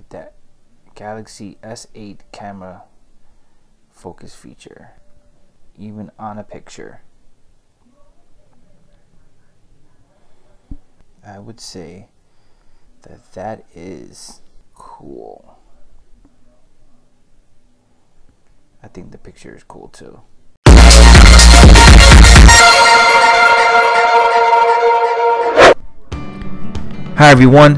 Look at that. Galaxy S8 camera focus feature, even on a picture. I would say that that is cool. I think the picture is cool too. Hi everyone,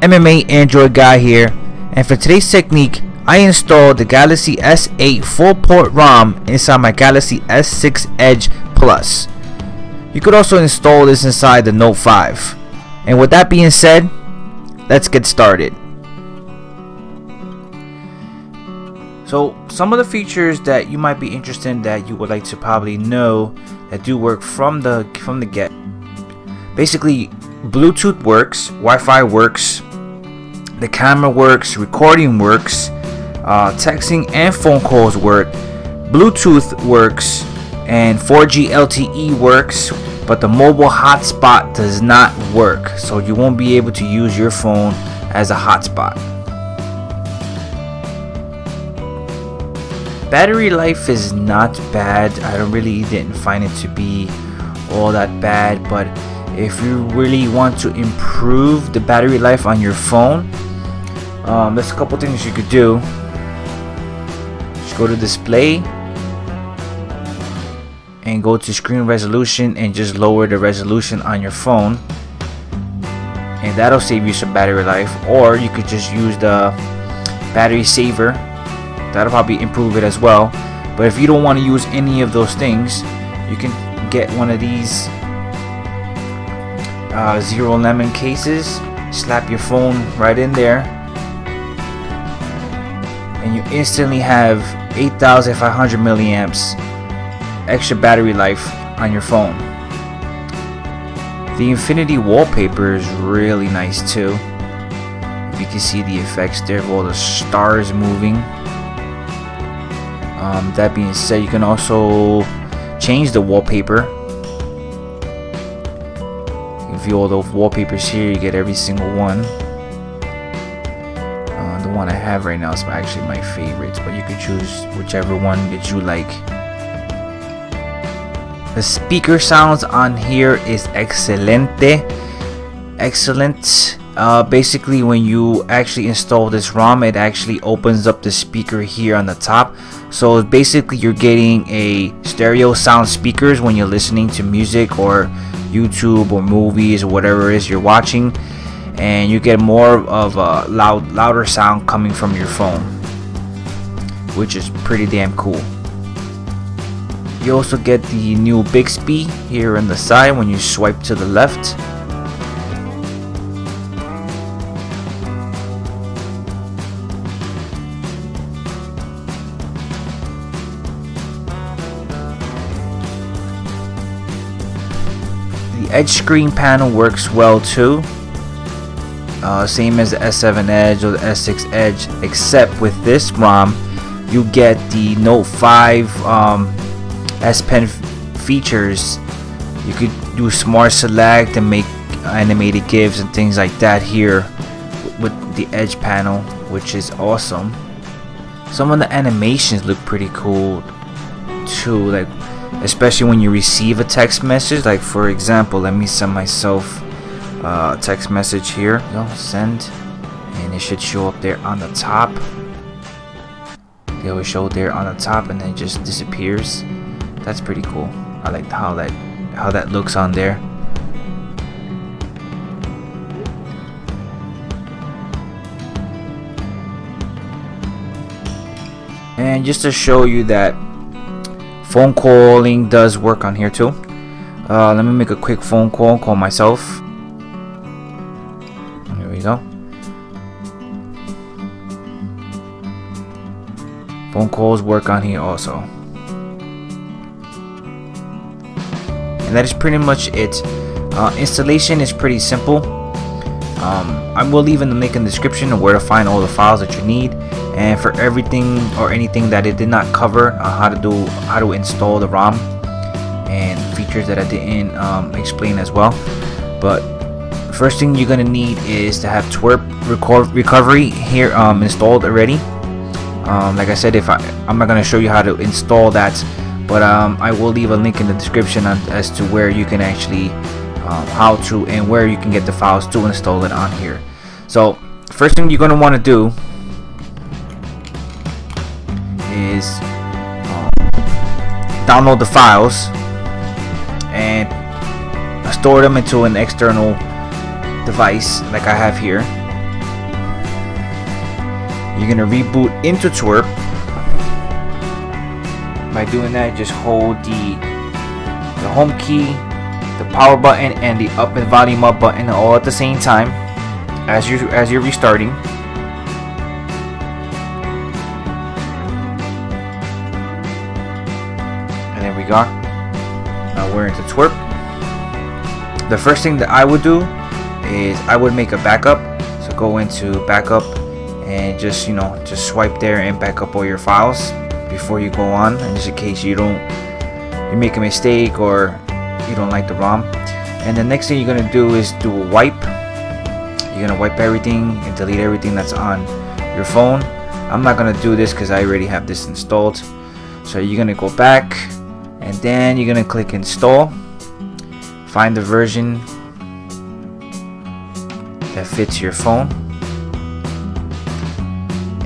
MMA Android guy here, and for today's technique I installed the Galaxy S8 4-port ROM inside my Galaxy S6 Edge Plus. You could also install this inside the Note 5. And with that being said, let's get started. So some of the features that you might be interested in that you would like to probably know that do work from the get. Basically, Bluetooth works, Wi-Fi works, the camera works, recording works, texting and phone calls work, Bluetooth works, and 4G LTE works, but the mobile hotspot does not work, so you won't be able to use your phone as a hotspot. Battery life is not bad. I really didn't find it to be all that bad, but if you really want to improve the battery life on your phone, there's a couple things you could do. Just go to display and go to screen resolution and just lower the resolution on your phone, and that'll save you some battery life. Or you could just use the battery saver, that'll probably improve it as well. But if you don't want to use any of those things, you can get one of these Zero Lemon cases, slap your phone right in there, and you instantly have 8,500 milliamps extra battery life on your phone. The infinity wallpaper is really nice too. If you can see the effects there of all the stars moving. That being said, you can also change the wallpaper. View all the wallpapers here, you get every single one. The one I have right now is actually my favorites, but you can choose whichever one that you like. The speaker sounds on here is excellent. Basically, when you actually install this ROM, it actually opens up the speaker here on the top, so basically you're getting a stereo sound speakers when you're listening to music or YouTube or movies or whatever it is you're watching, and you get more of a louder sound coming from your phone, which is pretty damn cool. You also get the new Bixby here on the side when you swipe to the left. Edge screen panel works well too, same as the S7 Edge or the S6 Edge, except with this ROM you get the Note 5 S Pen features. You could do smart select and make animated GIFs and things like that here with the Edge panel, which is awesome. Some of the animations look pretty cool too, like especially when you receive a text message. Like for example, let me send myself a text message here. Send, and it should show up there on the top. It will show there on the top and then it just disappears. That's pretty cool. I like how that looks on there. And just to show you that phone calling does work on here too. Let me make a quick phone call and call myself. Here we go. Phone calls work on here also. And that is pretty much it. Installation is pretty simple. I will leave in the link in the description of where to find all the files that you need, and for everything or anything that it did not cover, how to install the ROM and features that I didn't explain as well. But First thing you're gonna need is to have TWRP recovery here installed already. Like I said, I'm not gonna show you how to install that, but I will leave a link in the description as to where you can actually how to and where you can get the files to install it on here. So first thing you're gonna want to do is download the files and store them into an external device like I have here. You're gonna reboot into TWRP. By doing that, just hold the home key, the power button, and the up and volume up button all at the same time as you're restarting. And there we go. Now we're into TWRP. The first thing that I would do is I would make a backup. So go into backup and just, you know, just swipe there and back up all your files before you go on, and just in case you make a mistake or you don't like the ROM. And the next thing you're gonna do is do a wipe. You're gonna wipe everything and delete everything that's on your phone. I'm not gonna do this because I already have this installed. So you're gonna go back and then you're gonna click install. Find the version that fits your phone,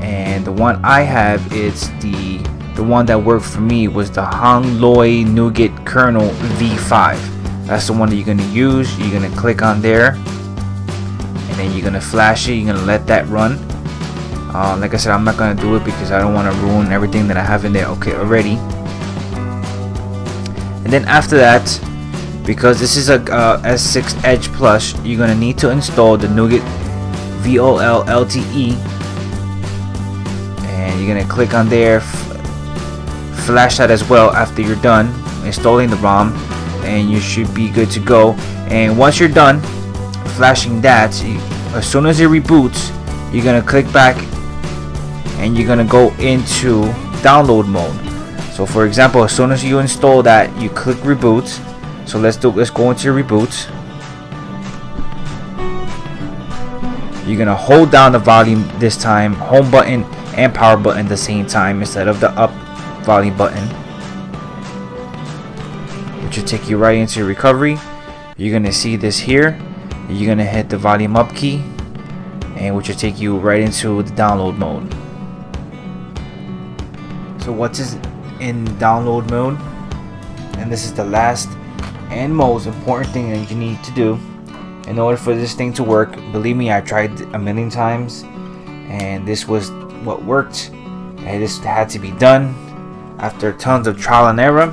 and the one I have is the one that worked for me was the Hongloi Nougat kernel v5. That's the one that you're going to use. You're going to click on there and then you're going to flash it. You're going to let that run. Like I said, I'm not going to do it because I don't want to ruin everything that I have in there already. And then after that, because this is a S6 Edge Plus, you're going to need to install the Nougat VoLTE. And you're going to click on there, flash that as well after you're done installing the ROM, and you should be good to go. And once you're done flashing that, as soon as it reboots, you're going to click back and you're going to go into download mode. So for example, as soon as you install that, you click reboot. So let's go into reboot. You're gonna hold down the volume this time, home button and power button at the same time instead of the up volume button, which will take you right into recovery. You're gonna see this here. You're gonna hit the volume up key, and which will take you right into the download mode. So what is in download mode? And this is the last and most important thing that you need to do in order for this thing to work. Believe me, I tried a million times and this was what worked, and this had to be done after tons of trial and error.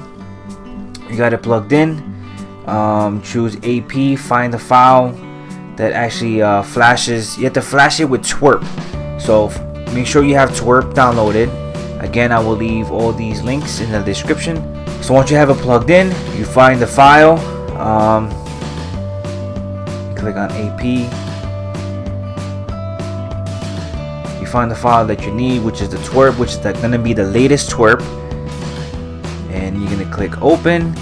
You got it plugged in, choose AP, find the file that actually flashes. You have to flash it with TWRP, so make sure you have TWRP downloaded. Again, I will leave all these links in the description. So once you have it plugged in, you find the file, click on AP, you find the file that you need, which is the TWRP, which is going to be the latest TWRP, and you're going to click open.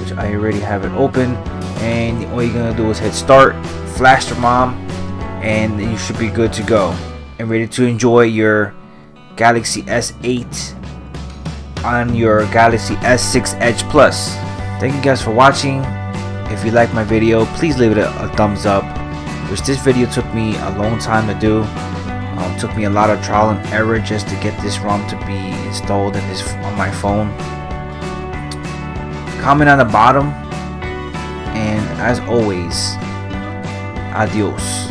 Which I already have it open, and all you're going to do is hit start, flash the ROM, and you should be good to go and ready to enjoy your Galaxy S8 on your Galaxy S6 Edge Plus. Thank you guys for watching. If you like my video, please leave it a thumbs up, which this video took me a long time to do. Took me a lot of trial and error just to get this ROM to be installed in on my phone. Comment on the bottom, and as always, adios.